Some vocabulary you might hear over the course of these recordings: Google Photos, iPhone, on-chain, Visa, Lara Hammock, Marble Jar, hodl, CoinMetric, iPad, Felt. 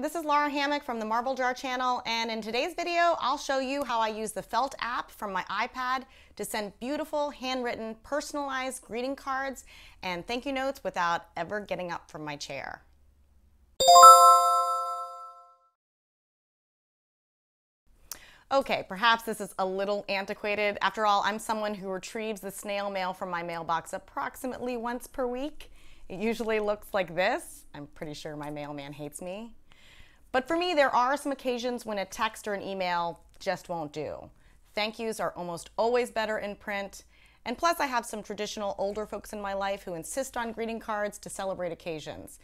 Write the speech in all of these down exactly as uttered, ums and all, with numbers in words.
This is Lara Hammock from the Marble Jar channel, and in today's video I'll show you how I use the Felt app from my iPad to send beautiful handwritten personalized greeting cards and thank you notes without ever getting up from my chair. Okay, perhaps this is a little antiquated. After all, I'm someone who retrieves the snail mail from my mailbox approximately once per week. It usually looks like this. I'm pretty sure my mailman hates me. But for me, there are some occasions when a text or an email just won't do. Thank yous are almost always better in print. And plus, I have some traditional older folks in my life who insist on greeting cards to celebrate occasions.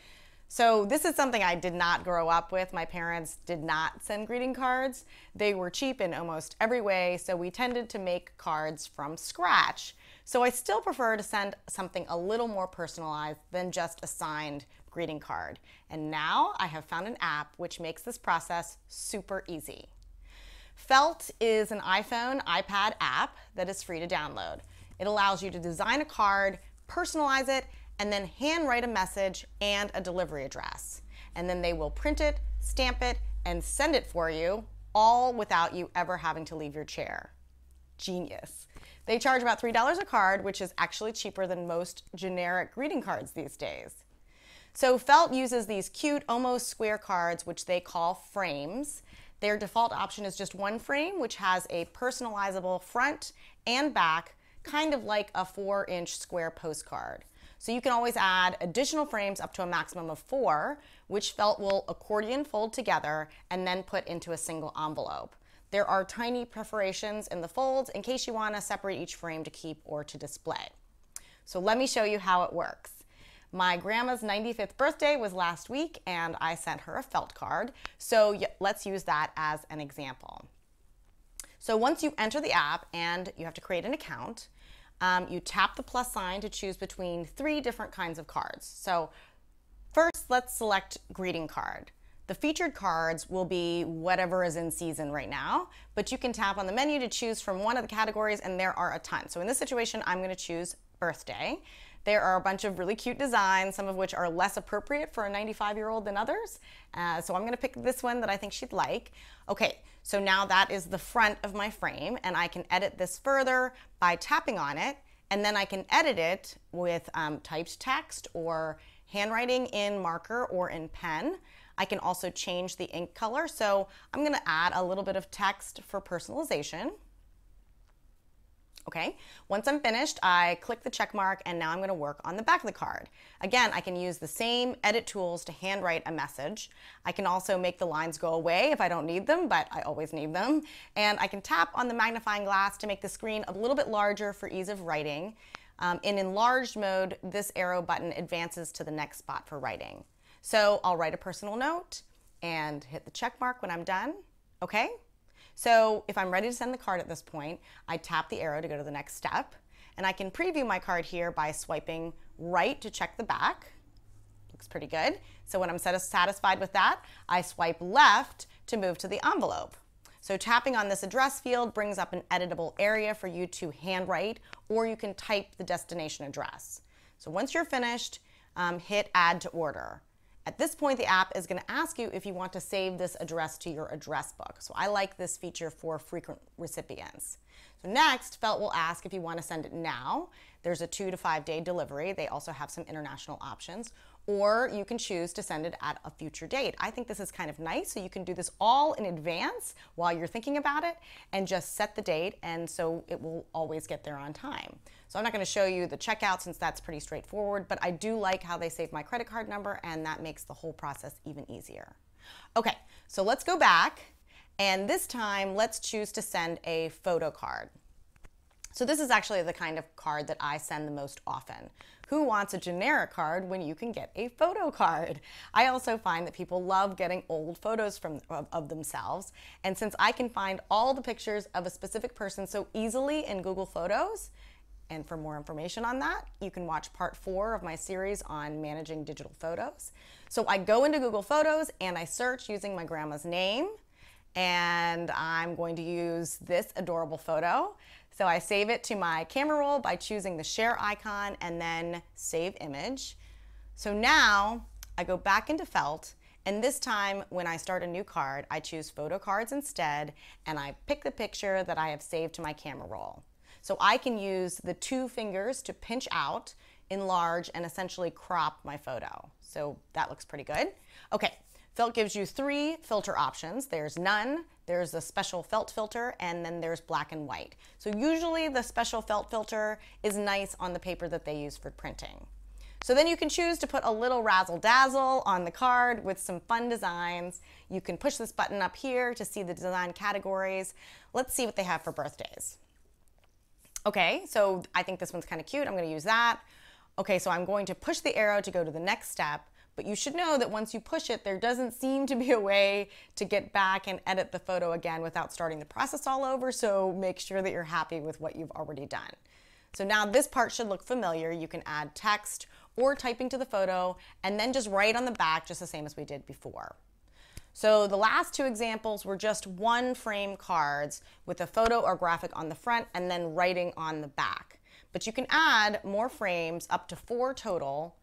So this is something I did not grow up with. My parents did not send greeting cards. They were cheap in almost every way, so we tended to make cards from scratch. So I still prefer to send something a little more personalized than just a signed greeting card. And now I have found an app which makes this process super easy. Felt is an iPhone, iPad app that is free to download. It allows you to design a card, personalize it, and then handwrite a message and a delivery address. And then they will print it, stamp it, and send it for you, all without you ever having to leave your chair. Genius. They charge about three dollars a card, which is actually cheaper than most generic greeting cards these days. So Felt uses these cute, almost square cards, which they call frames. Their default option is just one frame, which has a personalizable front and back, kind of like a four inch square postcard. So you can always add additional frames up to a maximum of four, which Felt will accordion fold together and then put into a single envelope. There are tiny perforations in the folds in case you want to separate each frame to keep or to display. So let me show you how it works. My grandma's ninety-fifth birthday was last week and I sent her a Felt card. So let's use that as an example. So once you enter the app and you have to create an account, Um, you tap the plus sign to choose between three different kinds of cards. So first, let's select greeting card. The featured cards will be whatever is in season right now, but you can tap on the menu to choose from one of the categories, and there are a ton. So in this situation, I'm going to choose birthday. There are a bunch of really cute designs, some of which are less appropriate for a ninety-five-year-old than others. Uh, so I'm going to pick this one that I think she'd like. Okay, so now that is the front of my frame, and I can edit this further by tapping on it, and then I can edit it with um, typed text or handwriting in marker or in pen. I can also change the ink color, so I'm going to add a little bit of text for personalization. Okay, once I'm finished, I click the check mark and now I'm going to work on the back of the card. Again, I can use the same edit tools to handwrite a message. I can also make the lines go away if I don't need them, but I always need them. And I can tap on the magnifying glass to make the screen a little bit larger for ease of writing. Um, in enlarged mode, this arrow button advances to the next spot for writing. So I'll write a personal note and hit the check mark when I'm done. Okay? So if I'm ready to send the card at this point, I tap the arrow to go to the next step, and I can preview my card here by swiping right to check the back. Looks pretty good. So when I'm satisfied with that, I swipe left to move to the envelope. So tapping on this address field brings up an editable area for you to handwrite, or you can type the destination address. So once you're finished, um, hit Add to Order. At this point, the app is going to ask you if you want to save this address to your address book. So I like this feature for frequent recipients. So next, Felt will ask if you want to send it now. There's a two to five day delivery. They also have some international options. Or you can choose to send it at a future date. I think this is kind of nice. So you can do this all in advance while you're thinking about it and just set the date, and so it will always get there on time. So I'm not going to show you the checkout since that's pretty straightforward, but I do like how they save my credit card number and that makes the whole process even easier. Okay, so let's go back, and this time let's choose to send a photo card. So this is actually the kind of card that I send the most often. Who wants a generic card when you can get a photo card? I also find that people love getting old photos from, of, of themselves. And since I can find all the pictures of a specific person so easily in Google Photos, and for more information on that, you can watch part four of my series on managing digital photos. So I go into Google Photos and I search using my grandma's name, and I'm going to use this adorable photo. So I save it to my camera roll by choosing the share icon and then save image. So now I go back into Felt And this time, when I start a new card, I choose photo cards instead, and I pick the picture that I have saved to my camera roll. So I can use the two fingers to pinch out, enlarge, and essentially crop my photo. So that looks pretty good. Okay, Felt gives you three filter options. There's none, there's a special Felt filter, and then there's black and white. So usually the special Felt filter is nice on the paper that they use for printing. So then you can choose to put a little razzle dazzle on the card with some fun designs. You can push this button up here to see the design categories. Let's see what they have for birthdays. Okay, so I think this one's kind of cute. I'm going to use that. Okay, so I'm going to push the arrow to go to the next step, but you should know that once you push it, there doesn't seem to be a way to get back and edit the photo again without starting the process all over, so make sure that you're happy with what you've already done. So now this part should look familiar. You can add text or typing to the photo, and then just write on the back just the same as we did before. So the last two examples were just one frame cards with a photo or graphic on the front and then writing on the back. But you can add more frames, up to four total,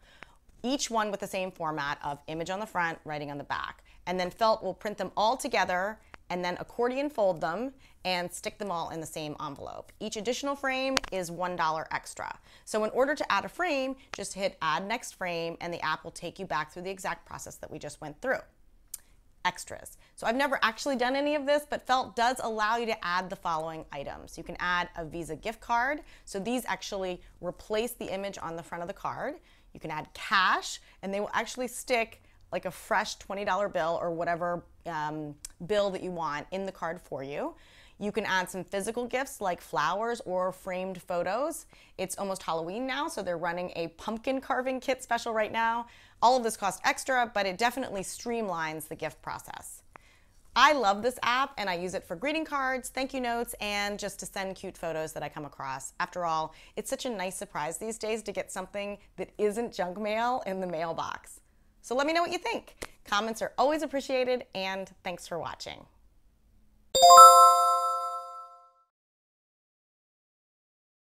each one with the same format of image on the front, writing on the back. And then Felt will print them all together and then accordion fold them and stick them all in the same envelope. Each additional frame is one dollar extra. So in order to add a frame, just hit add next frame and the app will take you back through the exact process that we just went through. Extras. So I've never actually done any of this, but Felt does allow you to add the following items. You can add a Visa gift card. So these actually replace the image on the front of the card. You can add cash and they will actually stick like a fresh twenty dollar bill or whatever um, bill that you want in the card for you. You can add some physical gifts like flowers or framed photos. It's almost Halloween now, so they're running a pumpkin carving kit special right now. All of this costs extra, but it definitely streamlines the gift process. I love this app and I use it for greeting cards, thank you notes, and just to send cute photos that I come across. After all, it's such a nice surprise these days to get something that isn't junk mail in the mailbox. So let me know what you think. Comments are always appreciated, and thanks for watching.